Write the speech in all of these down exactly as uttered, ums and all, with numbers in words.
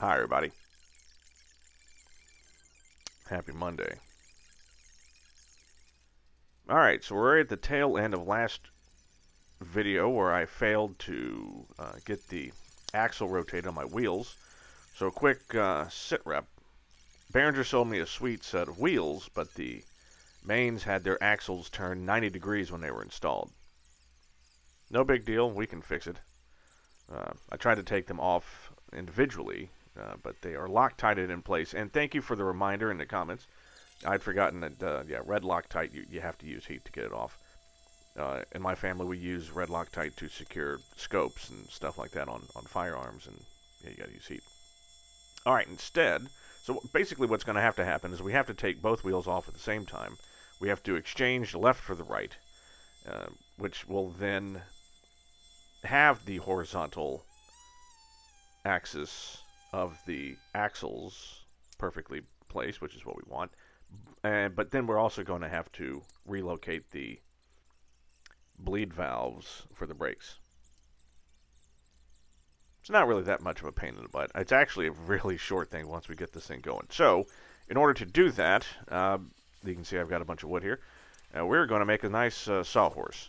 Hi, everybody. Happy Monday. Alright, so we're right at the tail end of last video where I failed to uh, get the axle rotated on my wheels. So a quick uh, sit rep. Behringer sold me a sweet set of wheels, but the mains had their axles turned ninety degrees when they were installed. No big deal. We can fix it. Uh, I tried to take them off individually. Uh, but they are Loctited in place. And thank you for the reminder in the comments. I'd forgotten that, uh, yeah, red Loctite, you, you have to use heat to get it off. Uh, in my family, we use red Loctite to secure scopes and stuff like that on, on firearms, and yeah, you got to use heat. All right, instead, so basically what's going to have to happen is we have to take both wheels off at the same time. We have to exchange the left for the right, uh, which will then have the horizontal axis of the axles perfectly placed, which is what we want. And, but then we're also going to have to relocate the bleed valves for the brakes. It's not really that much of a pain in the butt. It's actually a really short thing once we get this thing going. So, in order to do that, uh, you can see I've got a bunch of wood here. Uh, we're going to make a nice uh, sawhorse.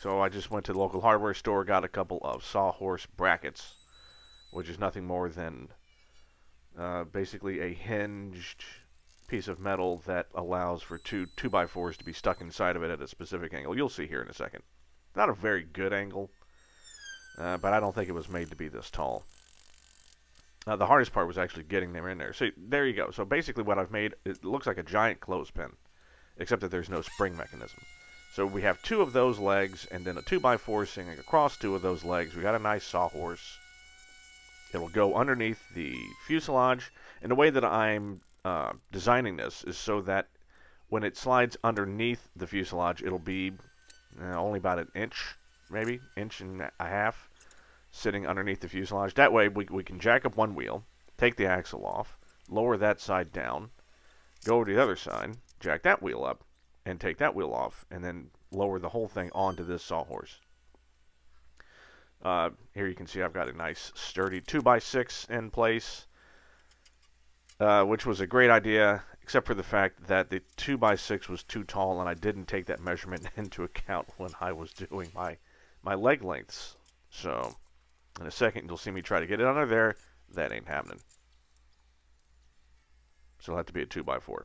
So I just went to the local hardware store, got a couple of sawhorse brackets, which is nothing more than uh, basically a hinged piece of metal that allows for two two by fours to be stuck inside of it at a specific angle. You'll see here in a second. Not a very good angle, uh, but I don't think it was made to be this tall. Uh, the hardest part was actually getting them in there. So there you go. So basically what I've made, it looks like a giant clothespin, except that there's no spring mechanism. So we have two of those legs, and then a two by four singing across two of those legs. We got a nice sawhorse. It'll go underneath the fuselage, and the way that I'm uh, designing this is so that when it slides underneath the fuselage, it'll be uh, only about an inch, maybe, inch and a half, sitting underneath the fuselage. That way, we, we can jack up one wheel, take the axle off, lower that side down, go over to the other side, jack that wheel up, and take that wheel off, and then lower the whole thing onto this sawhorse. Uh, here you can see I've got a nice sturdy two by six in place, uh, which was a great idea, except for the fact that the two by six was too tall and I didn't take that measurement into account when I was doing my, my leg lengths. So, in a second you'll see me try to get it under there. That ain't happening. So it'll have to be a two by four.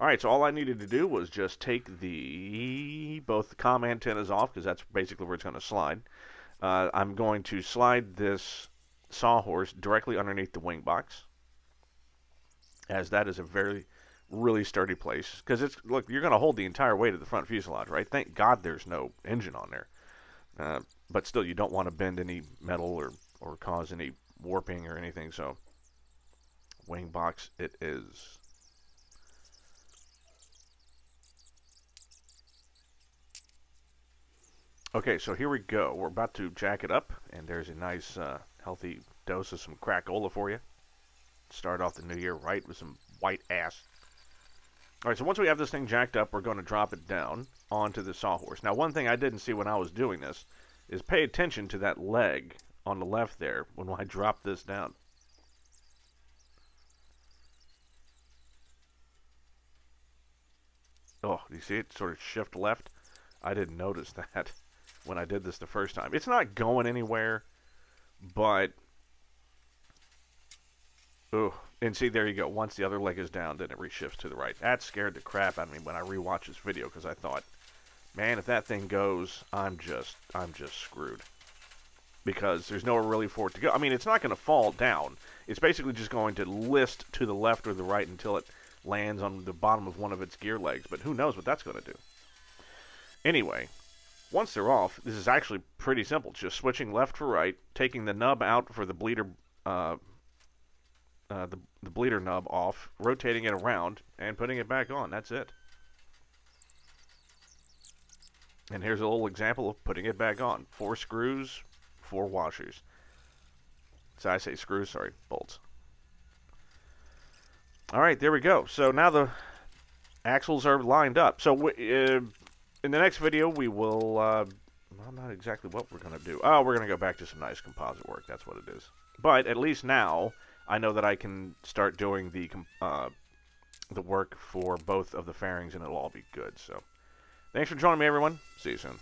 Alright, so all I needed to do was just take the both the C O M antennas off, because that's basically where it's going to slide. Uh, I'm going to slide this sawhorse directly underneath the wing box, as that is a very, really sturdy place. Because it's, look, you're going to hold the entire weight of the front fuselage, right? Thank God there's no engine on there. Uh, but still, you don't want to bend any metal or, or cause any warping or anything. So, wing box it is. Okay, so here we go. We're about to jack it up, and there's a nice, uh, healthy dose of some Crackola for you. Start off the new year right with some white ass. All right, so once we have this thing jacked up, we're going to drop it down onto the sawhorse. Now, one thing I didn't see when I was doing this is pay attention to that leg on the left there when I drop this down. Oh, you see it sort of shift left? I didn't notice that when I did this the first time. It's not going anywhere, but... Ooh, and see, there you go. Once the other leg is down, then it reshifts to the right. That scared the crap out of me when I rewatched this video, because I thought, man, if that thing goes, I'm just, I'm just screwed. Because there's nowhere really for it to go. I mean, it's not going to fall down. It's basically just going to list to the left or the right until it lands on the bottom of one of its gear legs. But who knows what that's going to do. Anyway, once they're off, this is actually pretty simple. It's just switching left for right, taking the nub out for the bleeder, uh, uh, the, the bleeder nub off, rotating it around, and putting it back on. That's it. And here's a little example of putting it back on. Four screws, four washers. So I say screws, sorry, bolts. All right, there we go. So now the axles are lined up. So we... Uh, in the next video, we will, uh, I'm not exactly what we're going to do. Oh, we're going to go back to some nice composite work. That's what it is. But at least now I know that I can start doing the uh, the work for both of the fairings, and it'll all be good. So thanks for joining me, everyone. See you soon.